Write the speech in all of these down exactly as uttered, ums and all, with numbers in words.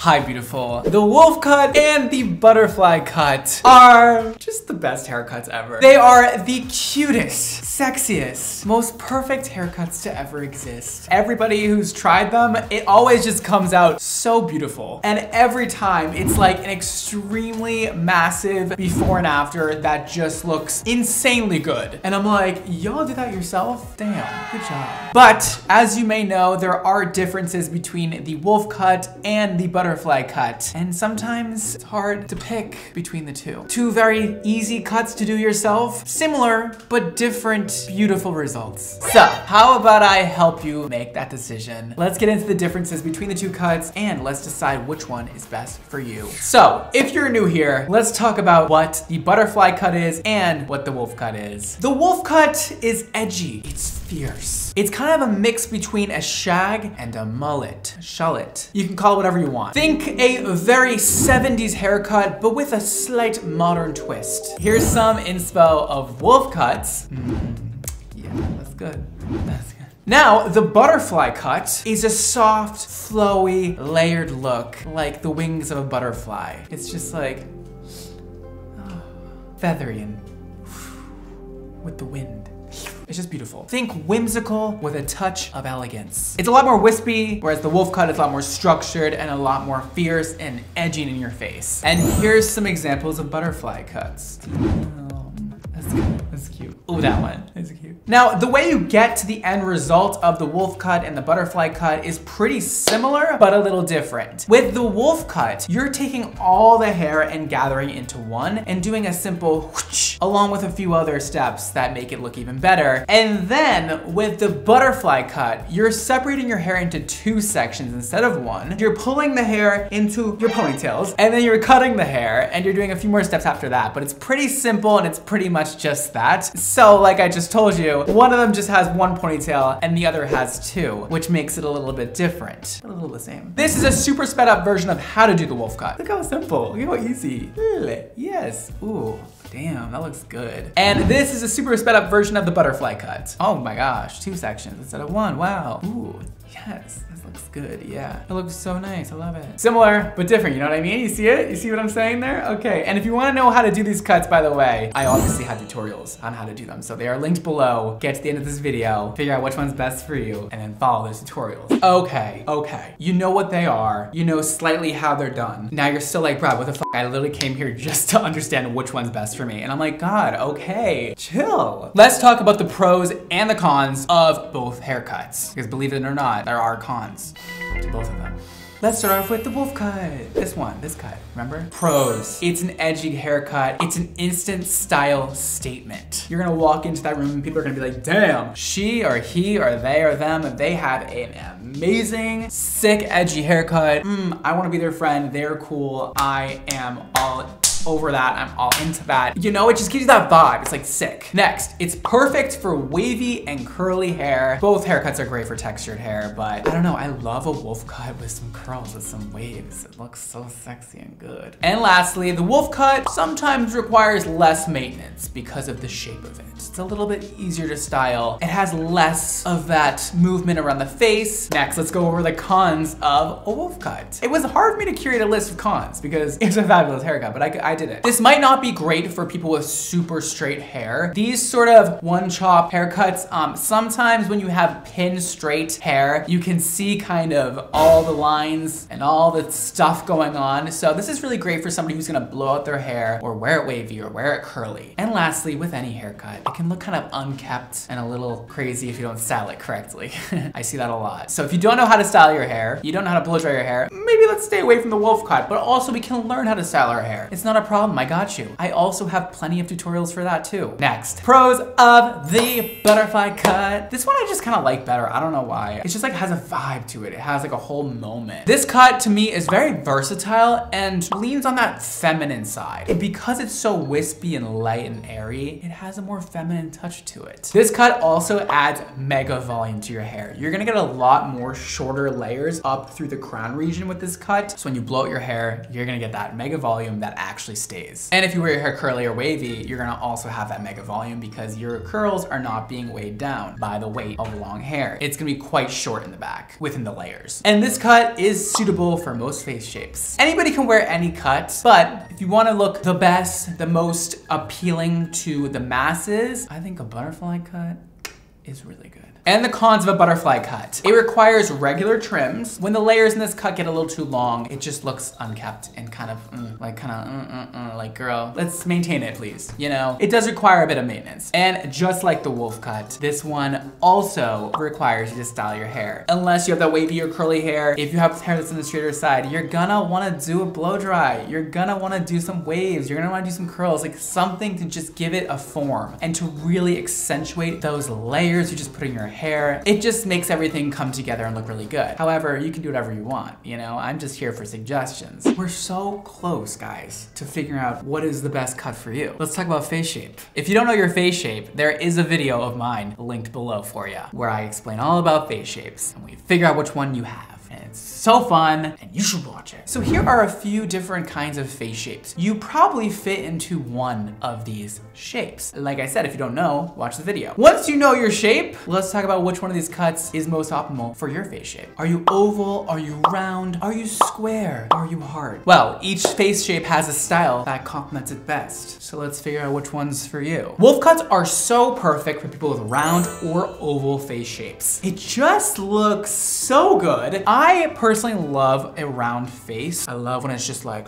Hi, beautiful. The wolf cut and the butterfly cut are just the best haircuts ever. They are the cutest, sexiest, most perfect haircuts to ever exist. Everybody who's tried them, it always just comes out so beautiful. And every time, it's like an extremely massive before and after that just looks insanely good. And I'm like, y'all did that yourself? Damn, good job. But as you may know, there are differences between the wolf cut and the butterfly butterfly cut, and sometimes it's hard to pick between the two. Two very easy cuts to do yourself, similar but different beautiful results. So how about I help you make that decision? Let's get into the differences between the two cuts and let's decide which one is best for you. So if you're new here, let's talk about what the butterfly cut is and what the wolf cut is. The wolf cut is edgy. It's fierce. It's kind of a mix between a shag and a mullet, shullet. You can call it whatever you want. Think a very seventies haircut, but with a slight modern twist. Here's some inspo of wolf cuts. Mm, yeah, that's good. That's good. Now, the butterfly cut is a soft, flowy, layered look, like the wings of a butterfly. It's just like, oh, feathery and with the wind. It's just beautiful. Think whimsical with a touch of elegance. It's a lot more wispy, whereas the wolf cut is a lot more structured and a lot more fierce and edgy in your face. And here's some examples of butterfly cuts. That's cute. Oh, that one. That's cute. Now, the way you get to the end result of the wolf cut and the butterfly cut is pretty similar, but a little different. With the wolf cut, you're taking all the hair and gathering it into one and doing a simple whoosh, along with a few other steps that make it look even better. And then with the butterfly cut, you're separating your hair into two sections instead of one. You're pulling the hair into your ponytails, and then you're cutting the hair, and you're doing a few more steps after that. But it's pretty simple, and it's pretty much just that. So like I just told you, one of them just has one ponytail and the other has two, which makes it a little bit different, but a little the same. This is a super sped up version of how to do the wolf cut. Look how simple, look how easy. Yes, ooh. Damn, that looks good. And this is a super sped up version of the butterfly cut. Oh my gosh, two sections instead of one, wow. Ooh, yes, this looks good, yeah. It looks so nice, I love it. Similar, but different, you know what I mean? You see it? You see what I'm saying there? Okay, and if you wanna know how to do these cuts, by the way, I obviously have tutorials on how to do them, so they are linked below. Get to the end of this video, figure out which one's best for you, and then follow those tutorials. Okay, okay, you know what they are, you know slightly how they're done. Now you're still like, Brad, what the fuck? I literally came here just to understand which one's best for me. And I'm like, God, okay, chill. Let's talk about the pros and the cons of both haircuts. Because believe it or not, there are cons to both of them. Let's start off with the wolf cut. This one, this cut, remember? Pros, it's an edgy haircut. It's an instant style statement. You're gonna walk into that room and people are gonna be like, damn, she or he or they or them, they had an amazing, sick, edgy haircut. Mm, I wanna be their friend, they're cool. I am all over that, I'm all into that. You know, it just gives you that vibe, it's like sick. Next, it's perfect for wavy and curly hair. Both haircuts are great for textured hair, but I don't know, I love a wolf cut with some curls, with some waves. It looks so sexy and good. And lastly, the wolf cut sometimes requires less maintenance because of the shape of it. It's a little bit easier to style. It has less of that movement around the face. Next, let's go over the cons of a wolf cut. It was hard for me to curate a list of cons because it's a fabulous haircut, but I, I I did it. This might not be great for people with super straight hair. These sort of one chop haircuts, um, sometimes when you have pin straight hair, you can see kind of all the lines and all the stuff going on. So this is really great for somebody who's gonna blow out their hair or wear it wavy or wear it curly. And lastly, with any haircut, it can look kind of unkept and a little crazy if you don't style it correctly. I see that a lot. So if you don't know how to style your hair, you don't know how to blow dry your hair, maybe let's stay away from the wolf cut, but also we can learn how to style our hair. It's not a problem, I got you. I also have plenty of tutorials for that too. Next, pros of the butterfly cut. This one I just kind of like better, I don't know why. It just like has a vibe to it. It has like a whole moment. This cut to me is very versatile and leans on that feminine side. And because it's so wispy and light and airy, it has a more feminine touch to it. This cut also adds mega volume to your hair. You're gonna get a lot more shorter layers up through the crown region with this cut. So when you blow out your hair, you're gonna get that mega volume that actually actually stays. And if you wear your hair curly or wavy, you're gonna also have that mega volume because your curls are not being weighed down by the weight of long hair. It's gonna be quite short in the back, within the layers. And this cut is suitable for most face shapes. Anybody can wear any cut, but if you wanna look the best, the most appealing to the masses, I think a butterfly cut is really good. And the cons of a butterfly cut. It requires regular trims. When the layers in this cut get a little too long, it just looks unkept and kind of mm, like kind of mm, mm, mm, like, girl, let's maintain it, please. You know, it does require a bit of maintenance. And just like the wolf cut, this one also requires you to style your hair. Unless you have that wavy or curly hair, if you have hair that's on the straighter side, you're gonna wanna do a blow dry. You're gonna wanna do some waves. You're gonna wanna do some curls, like something to just give it a form and to really accentuate those layers you just put in your hair. hair. It just makes everything come together and look really good. However, you can do whatever you want, you know? I'm just here for suggestions. We're so close, guys, to figuring out what is the best cut for you. Let's talk about face shape. If you don't know your face shape, there is a video of mine linked below for you, where I explain all about face shapes and we figure out which one you have. And it's so fun, and you should watch it. So here are a few different kinds of face shapes. You probably fit into one of these shapes. Like I said, if you don't know, watch the video. Once you know your shape, let's talk about which one of these cuts is most optimal for your face shape. Are you oval? Are you round? Are you square? Are you hard? Well, each face shape has a style that complements it best. So let's figure out which one's for you. Wolf cuts are so perfect for people with round or oval face shapes. It just looks so good. I I personally love a round face. I love when it's just like,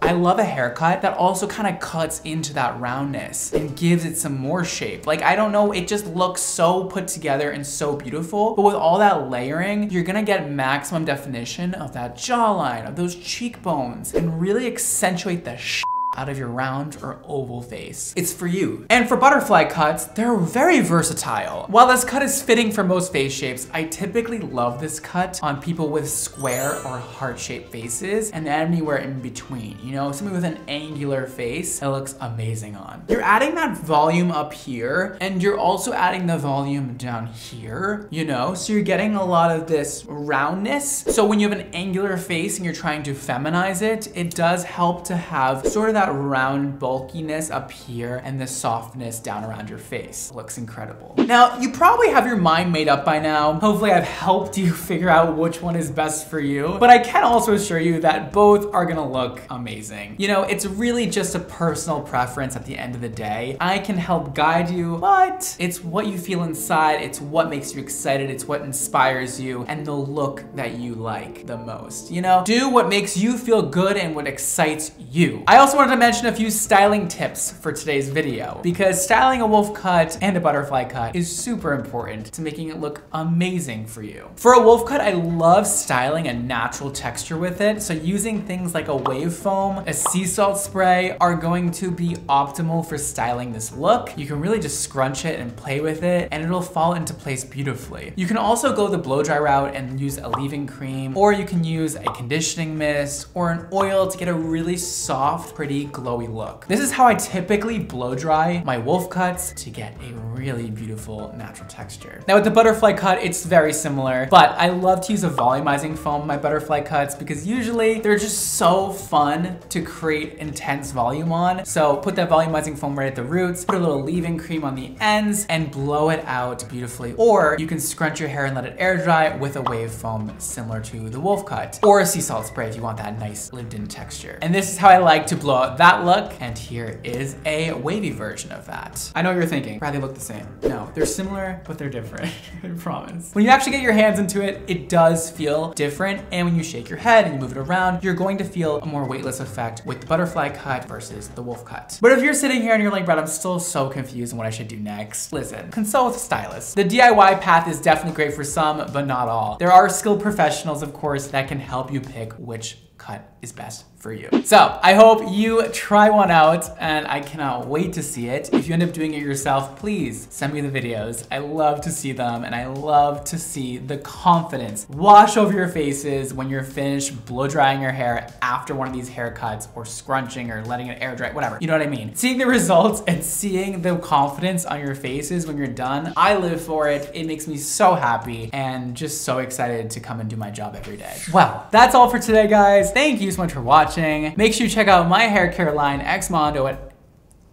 I love a haircut that also kind of cuts into that roundness and gives it some more shape. Like, I don't know, it just looks so put together and so beautiful. But with all that layering, you're gonna get maximum definition of that jawline, of those cheekbones, and really accentuate the shit out of your round or oval face. It's for you. And for butterfly cuts, they're very versatile. While this cut is fitting for most face shapes, I typically love this cut on people with square or heart-shaped faces and anywhere in between, you know? Somebody with an angular face that looks amazing on. You're adding that volume up here, and you're also adding the volume down here, you know? So you're getting a lot of this roundness. So when you have an angular face and you're trying to feminize it, it does help to have sort of that that round bulkiness up here and the softness down around your face. It looks incredible. Now, you probably have your mind made up by now. Hopefully I've helped you figure out which one is best for you, but I can also assure you that both are gonna look amazing. You know, it's really just a personal preference at the end of the day. I can help guide you, but it's what you feel inside, it's what makes you excited, it's what inspires you, and the look that you like the most, you know? Do what makes you feel good and what excites you. I also wanted to mention a few styling tips for today's video, because styling a wolf cut and a butterfly cut is super important to making it look amazing for you. For a wolf cut, I love styling a natural texture with it, so using things like a wave foam, a sea salt spray are going to be optimal for styling this look. You can really just scrunch it and play with it, and it'll fall into place beautifully. You can also go the blow dry route and use a leave-in cream, or you can use a conditioning mist or an oil to get a really soft, pretty glowy look. This is how I typically blow dry my wolf cuts to get a really beautiful natural texture. Now with the butterfly cut, it's very similar, but I love to use a volumizing foam in my butterfly cuts because usually they're just so fun to create intense volume on. So put that volumizing foam right at the roots, put a little leave-in cream on the ends and blow it out beautifully. Or you can scrunch your hair and let it air dry with a wave foam similar to the wolf cut, or a sea salt spray if you want that nice lived-in texture. And this is how I like to blow that look, and here is a wavy version of that. I know what you're thinking, Brad, they look the same. No, they're similar, but they're different, I promise. When you actually get your hands into it, it does feel different, and when you shake your head and you move it around, you're going to feel a more weightless effect with the butterfly cut versus the wolf cut. But if you're sitting here and you're like, Brad, I'm still so confused on what I should do next, listen, consult with a stylist. The D I Y path is definitely great for some, but not all. There are skilled professionals, of course, that can help you pick which cut is best for you. So I hope you try one out, and I cannot wait to see it. If you end up doing it yourself, please send me the videos. I love to see them, and I love to see the confidence wash over your faces when you're finished blow drying your hair after one of these haircuts or scrunching or letting it air dry, whatever. You know what I mean? Seeing the results and seeing the confidence on your faces when you're done, I live for it. It makes me so happy and just so excited to come and do my job every day. Well, that's all for today, guys. guys, thank you so much for watching. Make sure you check out my hair care line, X Mondo, at...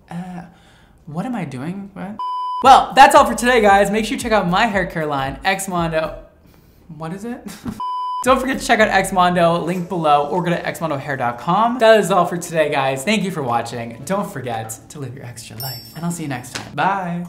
Uh, what am I doing? What? Well, that's all for today, guys. Make sure you check out my hair care line, X Mondo. What is it? Don't forget to check out X Mondo, link below, or go to X Mondo hair dot com. That is all for today, guys. Thank you for watching. Don't forget to live your extra life. And I'll see you next time. Bye.